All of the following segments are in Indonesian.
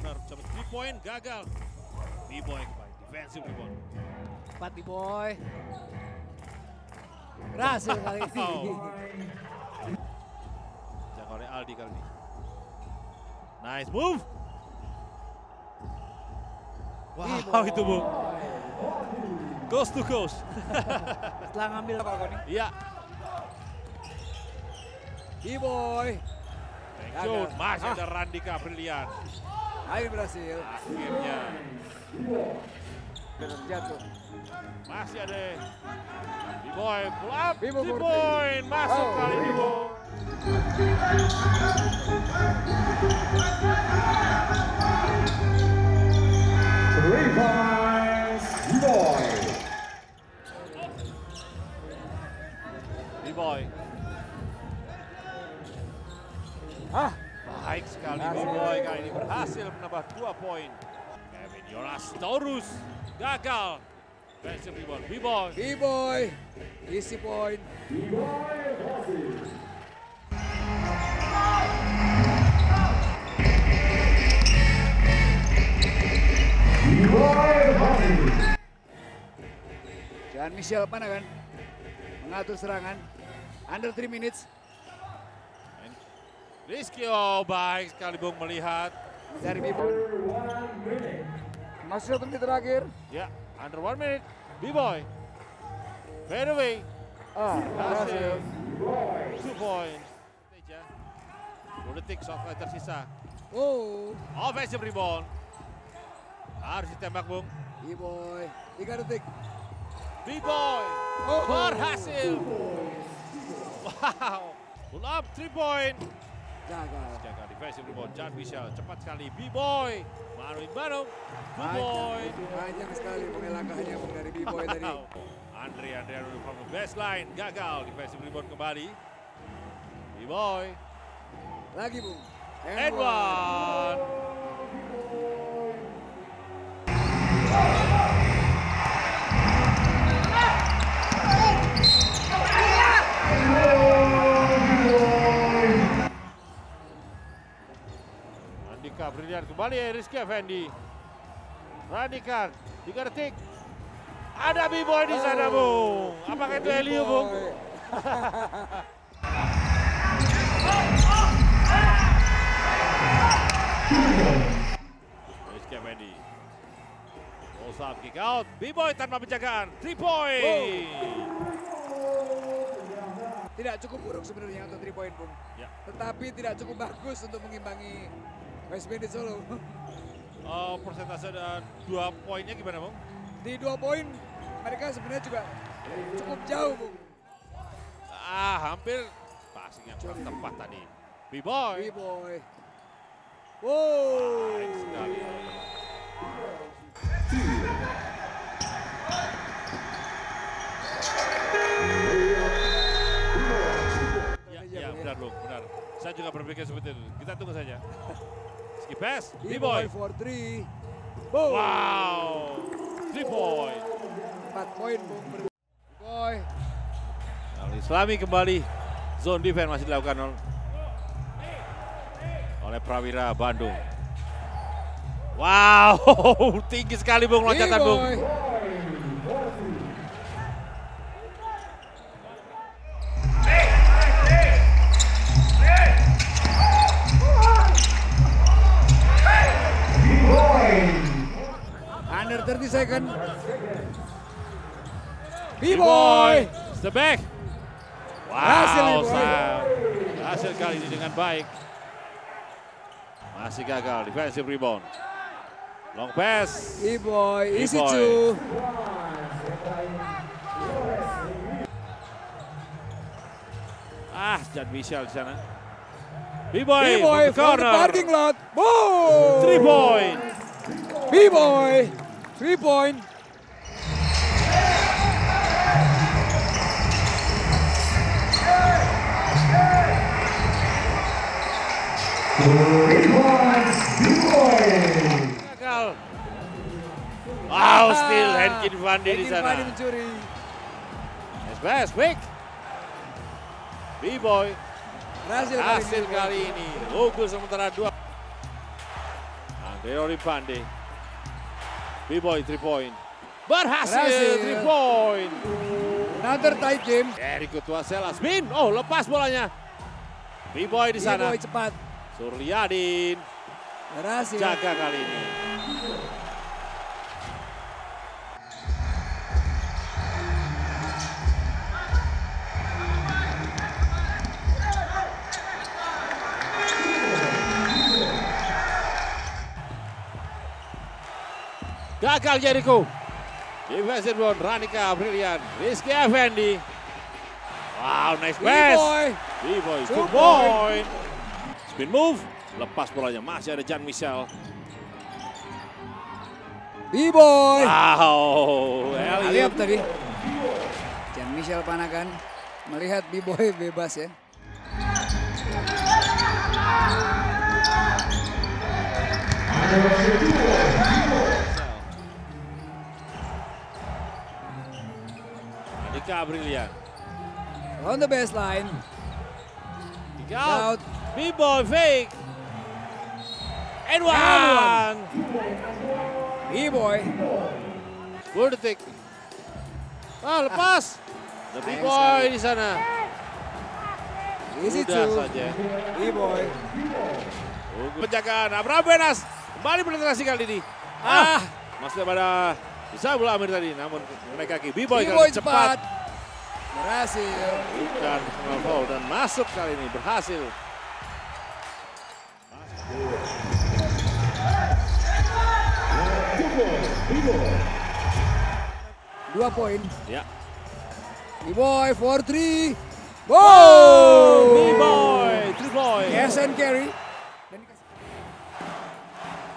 corner, dapat 3 point, gagal. Biboy kembali, defensive rebound. Empat Biboy. Berhasil kali ini. Jangan oleh Aldi kali ini. Nice move. Wow, itu move. Goes to goes. Setelah ngambil apa kau ini? Iya. Biboy. Shoot, masih ada Radika brilian. Ayo berhasil. Akhirnya. Jatuh. Masih ada Biboy, pull up, Biboy, masuk kali Biboy. Biboy. Ah, baik sekali Biboy kali ini berhasil menambah 2 poin. Kevin Jonas Taurus gagal. Defensive rebound Biboy. Biboy, easy point. Biboy hasil. Biboy hasil. Jan Michel Panangian mengatur serangan. Under 3 minutes. Rizky, oh baik sekali Bung melihat. Dari Biboy. Masih 1 menit terakhir. Ya, under 1 minute. Biboy. Fade away. Hasil. 2 points. Politik software tersisa. Oh. Offensive rebound. Harus ditembak Bung. Biboy. 3 detik. Biboy. Berhasil. Wow. Pull up 3 points. Jaga defensive rebound, Jan Michel cepat sekali, Biboy, manu-manu, Biboy. Banyak sekali pengelakaannya dari Biboy tadi. Andre from the baseline, gagal, defensive rebound kembali. Biboy. Lagi Bung. Edward. Brilian kembali Rizky Effendi. Radika 3 detik. Ada Biboy di sana Bung. Apakah itu Eliu Bung? Rizky Effendi. Close up, kick out. Biboy tanpa penjagaan. 3 point. Tidak cukup buruk sebenarnya untuk 3 point Bung. Ya. Tetapi tidak cukup bagus untuk mengimbangi West Bandit Solo. Persentase dan 2 poinnya gimana Bung? Di 2 poin mereka sebenarnya juga cukup jauh Bung. Hampir passing yang kurang tepat tadi. Biboy. Biboy. Wow. Ya, benar. Saya juga berpikir seperti itu. Kita tunggu saja. Pass, Biboy for 3. Boom. Wow, 3 point. 4 poin, Biboy. Islami kembali. Zone defense masih dilakukan oleh Prawira Bandung. Wow, tinggi sekali Bung loncatan Bung. Under 30 seconds. Biboy. It's the back. Wow, hasil kali ini dengan baik. Masih gagal, defensive rebound. Long pass. Biboy, easy to. Jan Michel di sana. Biboy, corner. Parking lot. Boom. 3 point. Biboy. 3 point. Gagal. Wow, still Henkin Vande di sana. Henkin Vande mencuri. Nice pass, quick. Biboy. Hasil kali ini. Ugu sementara 2. Dolimpande. Biboy 3 point. Berhasil 3 point. Another tight game. Eric Tua Selas. Bin. Oh, lepas bolanya. Biboy di sana. Biboy cepat. Suryadin. Berhasil. Jaga kali ini. Gagal Jericho. Defensive rebound Radika brilliant. Rizky Effendi. Wow, nice pass. Biboy, good point. Spin move, lepas bolanya. Masih ada Jan Michel. Biboy. Wow, Eliu tadi. Jan Michel Panangian melihat Biboy bebas ya. Radika brilliant. On the baseline. Kick out. Biboy fake. And one. Biboy. Good take. Ah, lepas. The Biboy di sana. Easy two. Biboy. Penjagaan Abraham Benas. Kembali penetrasi kali ini. Ah, masih pada. Bisa bola Amir tadi, namun naik kaki. Biboy kali cepat. Berhasil. Bukan personal foul dan masuk kali ini. Berhasil. Biboy. 2 poin. Ya. Biboy 4-3. Wow! Biboy 3 poin. Yes and carry.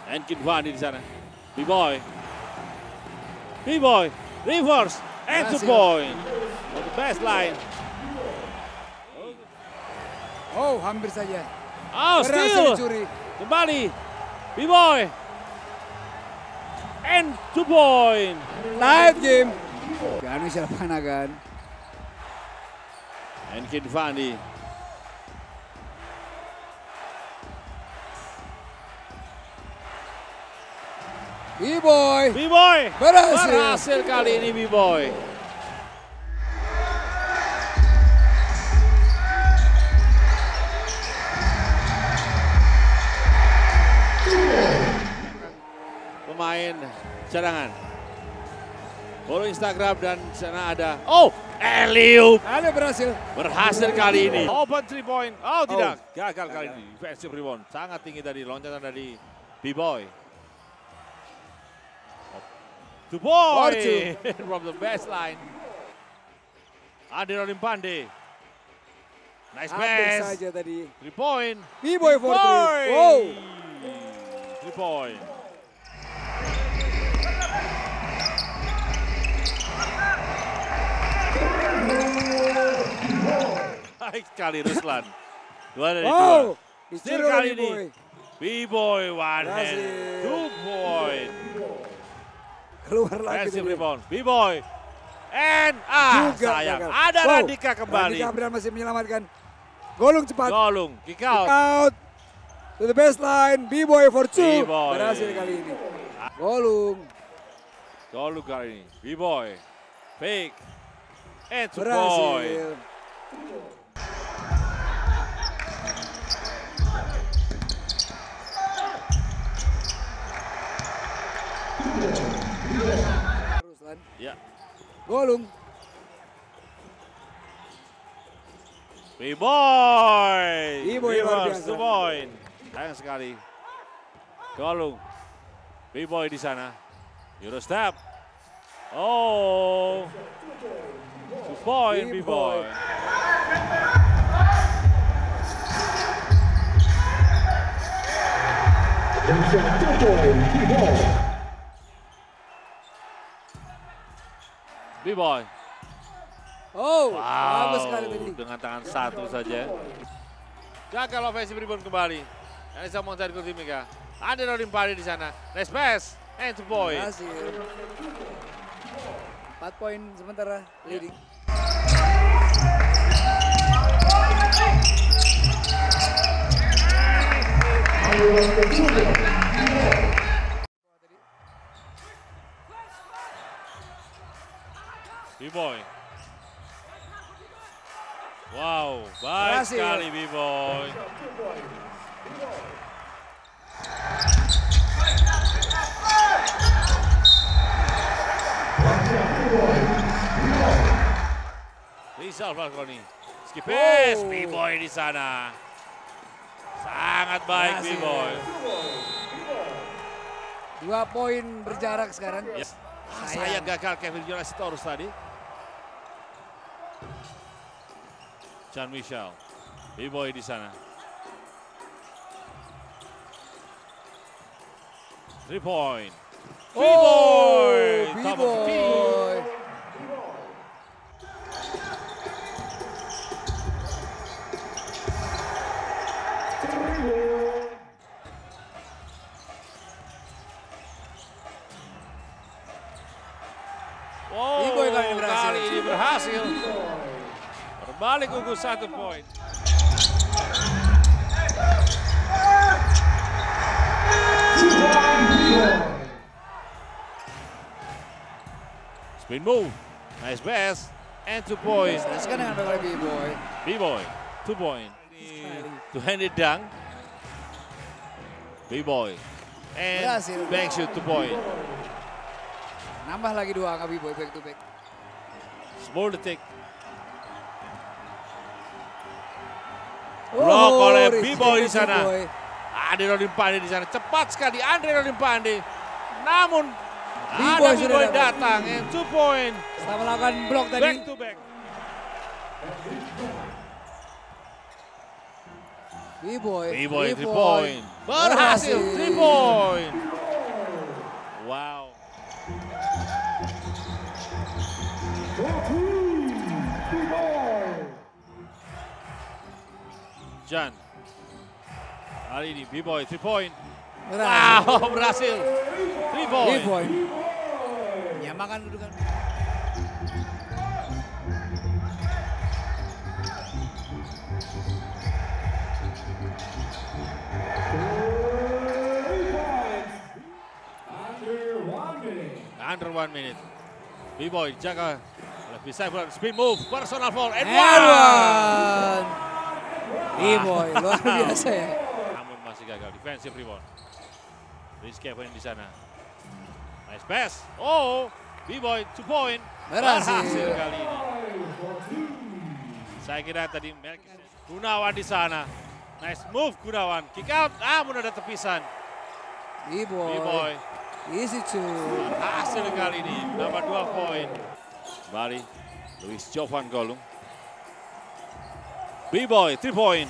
Henkin Vande di sana. Biboy. Biboy, reverse, and 2 point. On the baseline. Oh, hampir saja. Oh, still. Kembali. Biboy. And 2 point. Live game. Jan Michel Panangian. Henkin Vande. Biboy. Biboy. Berhasil kali ini Biboy. Pemain cadangan. Follow Instagram dan sana ada. Oh, Eliu. Ada berhasil. Berhasil kali ini. Open 3 point. Oh, tidak. Gagal kali ini. Defensive rebound. Sangat tinggi tadi loncatan dari Biboy. 2 points from the baseline. Andiro Dimande. Nice pass. 3 point. Biboy 4-3. Wow. 3 point. Baik sekali Ruslan. 2 dari 2. Still kali ini. Biboy 1 hand. 2 point. Keluar lagi Biboy. And sayang. Ada Radika kembali. Radika Amre masih menyelamatkan. Golung cepat. Golung. Kick out. Kick out. To the baseline. Biboy for 2. Berhasil kali ini. Golung. Golung kali ini. Biboy. Fake. And 2 point. Ruslan. Ya. Golung. Biboy. Biboy reverse 2 point. Sayang sekali. Golung. Biboy di sana. Euro step. Oh. 2 point Biboy. Biboy. Oh, wow, sekali dengan tangan satu saja. Gagal offensive rebound kembali. Elisa Montair Kultimika. Andiro Dimande di sana. Nice pass. And 2 point. Berhasil. 4 point sementara leading. Yeah. Biboy. Wow, baik sekali Biboy. Misal Falakhan. Skipes Biboy di sana. Sangat baik Biboy. 2 poin berjarak sekarang. Yes. Saya gagal Kevin Jonas Taurus tadi. Jan Michel, Biboy di sana. 3 point. Biboy, top of the key. Berhasil. Berbalik Ugu 1 point. Spin move. Nice pass. And 2 points. That's gonna handle by B-boy. B-boy. 2 point. To hand it down. B-boy. And back shoot 2 point. Nambah lagi 2 angka B-boy back to back. More to take. Block oleh Biboy di sana. Andiro Dimande di sana. Cepat sekali Andre Dolimpande. Namun ada Biboy datang. And 2 point. Setelah melakukan blok tadi. Back to back. Biboy. Biboy 3 point. Berhasil 3 point. Wow. Jan. Hari ini B-boy 3 point. Wow, berhasil. 3 point. Menyamakan kedudukan. Under 1 minute. B-boy jaga. Bisa spin move, personal foul, and one! B-boy, luar biasa ya. Namun masih gagal, defensive rebound. Rizky Effendi di sana. Nice pass. Oh, B-boy, 2 point. Berhasil kali ini. Saya kira tadi Gunawan di sana. Nice move Gunawan. Kick out, namun ada tepisan. B-boy. Easy to. Berhasil kali ini, dapat 2 point. Kembali, Luis Jovan Golung. B-boy, 3 point.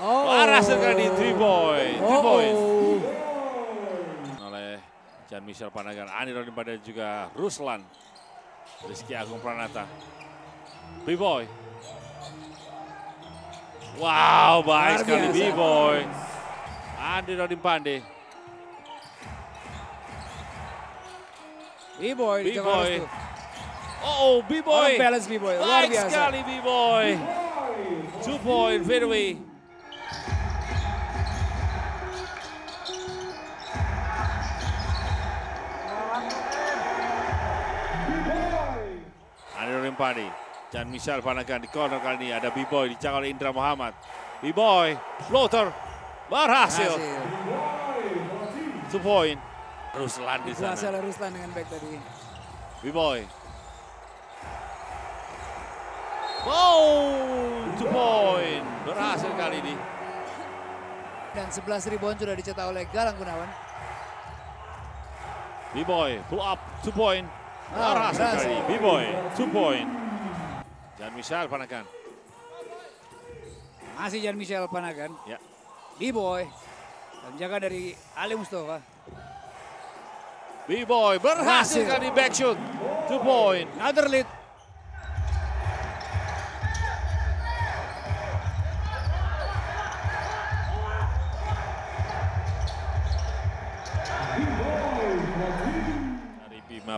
Berhasil kali 3 point. 3 point. Oleh Jan Michel Panangian, Andiro Dimande juga Ruslan. Rizky Agung Pranata. B-boy. Wow, baik sekali B-boy. Andiro Dimande. B-boy. Oh, B-boy. Balance B-boy. Baik sekali B-boy. 2 point, fadeaway. Andiro Dimande. Jan Michel Panangian di corner kali ini. Ada B-boy dicakar oleh Indra Muhammad. B-boy, floater. Berhasil. 2 point. Ruslan di sana. Berhasil Ruslan dengan back tadi. B-boy. Wow, 2 point. Berhasil kali ini. Dan 11 rebound sudah dicetak oleh Galang Gunawan. B-boy, pull up, 2 point. Berhasil kali ini. B-boy, 2 point. Jan Michel Panangian. Masih Jan Michel Panangian. Ya. B-boy, dan jaga dari Ali Mustafa. B-boy, berhasil kali back shoot. 2 point. Another lead.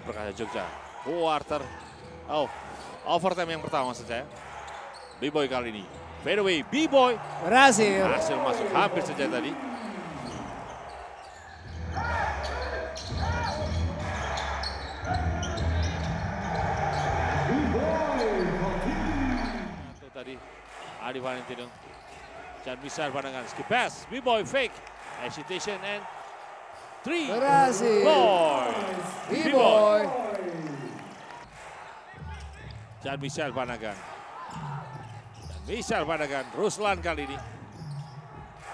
Perkasa Jogja, quarter, overtime yang pertama saja. B-boy kali ini, fadeaway B-boy, berhasil masuk hampir saja tadi. B-boy. Adi Valentino. Jamisher Panagar. Skip pass. B-boy fake. Agitation and three. Raziel. B-boy. Jamisher Panagar. Jamisher Panagar. Ruslan kali ini.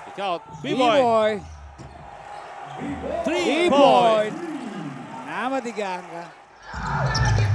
Kick out. B-boy. Three point. Nama tiga angka.